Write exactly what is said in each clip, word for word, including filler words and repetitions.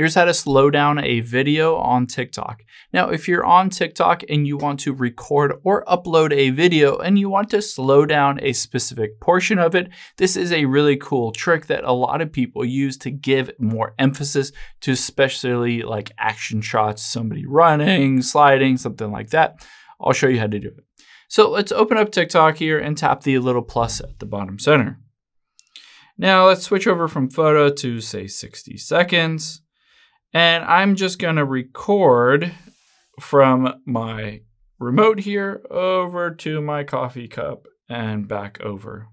Here's how to slow down a video on TikTok. Now, if you're on TikTok and you want to record or upload a video and you want to slow down a specific portion of it, this is a really cool trick that a lot of people use to give more emphasis to especially like action shots, somebody running, sliding, something like that. I'll show you how to do it. So let's open up TikTok here and tap the little plus at the bottom center. Now let's switch over from photo to say sixty seconds. And I'm just gonna record from my remote here over to my coffee cup and back over.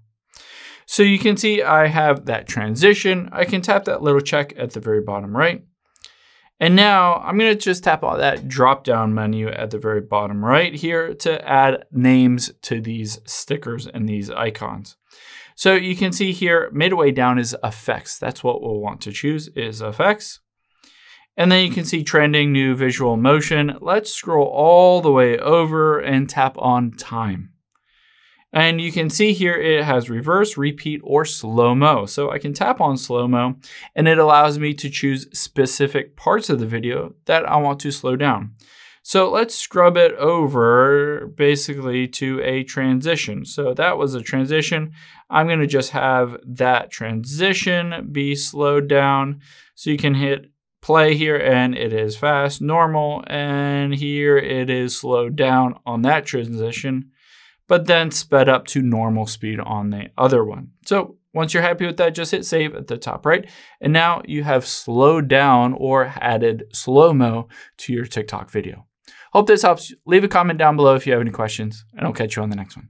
So you can see I have that transition. I can tap that little check at the very bottom right. And now I'm gonna just tap on that drop down menu at the very bottom right here to add names to these stickers and these icons. So you can see here midway down is effects. That's what we'll want to choose is effects. And then you can see trending, new visual motion. Let's scroll all the way over and tap on time. And you can see here it has reverse, repeat, or slow-mo. So I can tap on slow-mo and it allows me to choose specific parts of the video that I want to slow down. So let's scrub it over basically to a transition. So that was a transition. I'm gonna just have that transition be slowed down. So you can hit play here and it is fast, normal, and here it is slowed down on that transition, but then sped up to normal speed on the other one. So once you're happy with that, just hit save at the top right. And now you have slowed down or added slow-mo to your TikTok video. Hope this helps. Leave a comment down below if you have any questions, and I'll catch you on the next one.